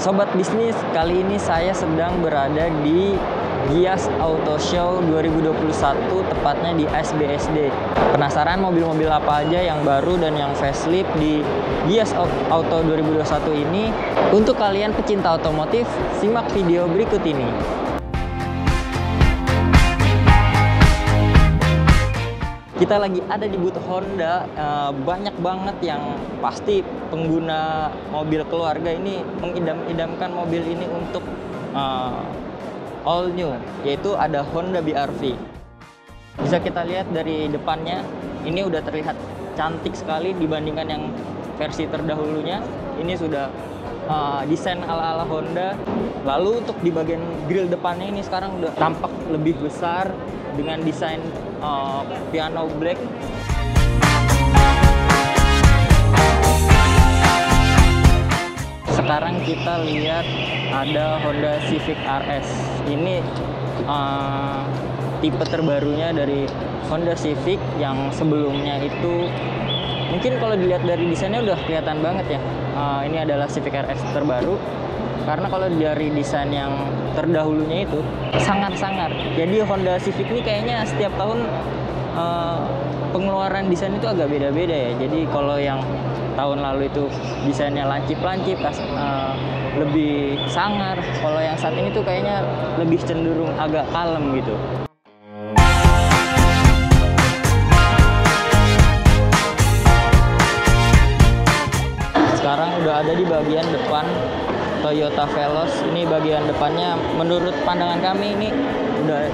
Sobat bisnis, kali ini saya sedang berada di GIIAS Auto Show 2021, tepatnya di BSD. Penasaran mobil-mobil apa aja yang baru dan yang facelift di GIIAS Auto 2021 ini? Untuk kalian pecinta otomotif, simak video berikut ini. Kita lagi ada di booth Honda, banyak banget yang pasti pengguna mobil keluarga ini mengidam-idamkan mobil ini untuk all new, yaitu ada Honda BR-V. Bisa kita lihat dari depannya, ini udah terlihat cantik sekali dibandingkan yang versi terdahulunya. Ini sudah desain ala-ala Honda. Lalu untuk di bagian grill depannya ini sekarang udah tampak lebih besar dengan desain piano black. Sekarang kita lihat ada Honda Civic RS. Ini tipe terbarunya dari Honda Civic, yang sebelumnya itu mungkin kalau dilihat dari desainnya udah kelihatan banget ya. Ini adalah Civic RS terbaru, karena kalau dari desain yang terdahulunya itu sangar-sangar. Jadi Honda Civic ini kayaknya setiap tahun pengeluaran desain itu agak beda-beda ya. Jadi kalau yang tahun lalu itu desainnya lancip-lancip, lebih sangar. Kalau yang saat ini tuh kayaknya lebih cenderung agak kalem gitu. Sekarang udah ada di bagian depan Toyota Veloz. Ini bagian depannya menurut pandangan kami ini udah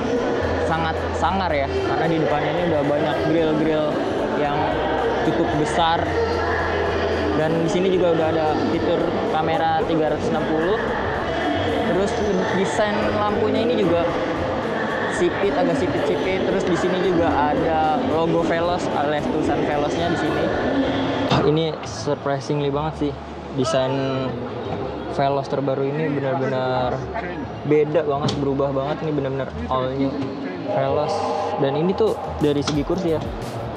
sangat sangar ya, karena di depannya ini udah banyak grill-grill yang cukup besar, dan di sini juga udah ada fitur kamera 360. Terus desain lampunya ini juga sipit, agak sipit-sipit. Terus di sini juga ada logo Veloz, alias tulisan Veloznya di sini. Ini surprisingly banget sih, desain Veloz terbaru ini benar-benar beda banget, berubah banget. Ini benar-benar all new Veloz. Dan ini tuh dari segi kursi ya,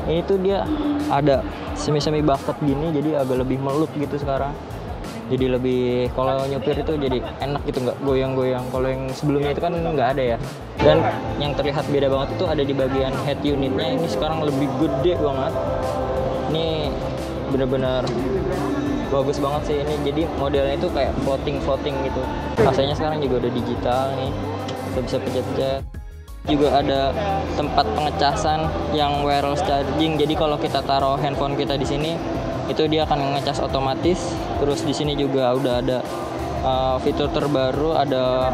ini tuh dia ada semi-semi bucket gini, jadi agak lebih meluk gitu sekarang. Jadi lebih, kalau nyupir itu jadi enak gitu, nggak goyang-goyang. Kalau yang sebelumnya itu kan nggak ada ya. Dan yang terlihat beda banget itu ada di bagian head unitnya. Ini sekarang lebih gede banget. Ini benar-benar bagus banget sih ini. Jadi modelnya itu kayak floating gitu. AC-nya sekarang juga udah digital nih, kita bisa pencet-pencet. Juga ada tempat pengecasan yang wireless charging. Jadi kalau kita taruh handphone kita di sini, itu dia akan ngecas otomatis. Terus di sini juga udah ada fitur terbaru, ada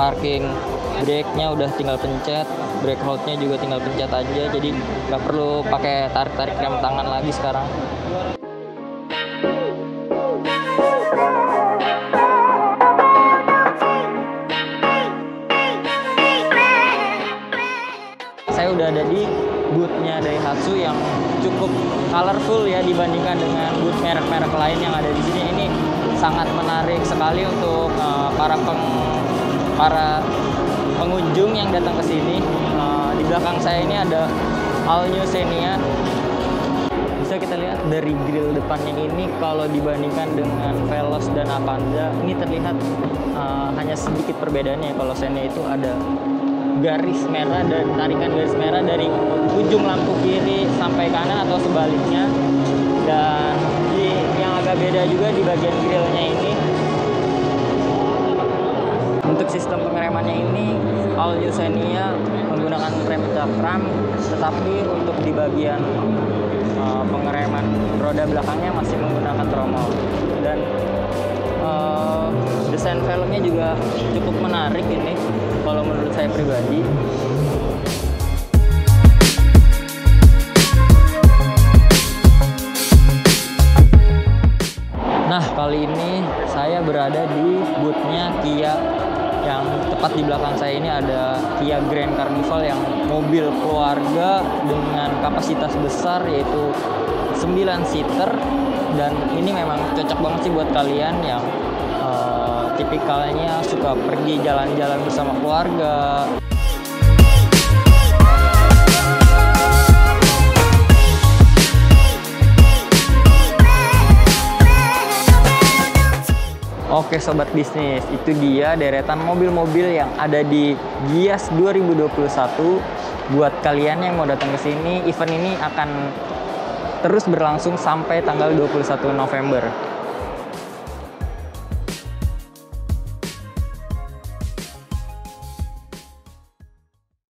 parking brake-nya udah tinggal pencet, brake hold-nya juga tinggal pencet aja. Jadi nggak perlu pakai tarik-tarik rem tangan lagi sekarang. Saya udah ada di booth-nya Daihatsu yang cukup colorful ya dibandingkan dengan booth merek-merek lain yang ada di sini. Ini sangat menarik sekali untuk para pengunjung yang datang ke sini. Di belakang saya ini ada All-New Xenia. Bisa kita lihat dari grill depannya ini, kalau dibandingkan dengan Veloz dan Avanza, ini terlihat hanya sedikit perbedaannya. Kalau Xenia itu ada garis merah, dan tarikan garis merah dari ujung lampu kiri sampai kanan atau sebaliknya. Dan yang agak beda juga di bagian grillnya ini. Untuk sistem pengeremannya ini All New Xenia menggunakan rem cakram, tetapi untuk di bagian pengereman roda belakangnya masih menggunakan tromol. Dan desain velgnya juga cukup menarik ini kalau menurut saya pribadi. Nah, kali ini saya berada di booth-nya Kia. Yang tepat di belakang saya ini ada Kia Grand Carnival, yang mobil keluarga dengan kapasitas besar, yaitu 9 seater. Dan ini memang cocok banget sih buat kalian yang tipikalnya suka pergi jalan-jalan bersama keluarga. Oke sobat bisnis, itu dia deretan mobil-mobil yang ada di GIIAS 2021. Buat kalian yang mau datang ke sini, event ini akan terus berlangsung sampai tanggal 21 November.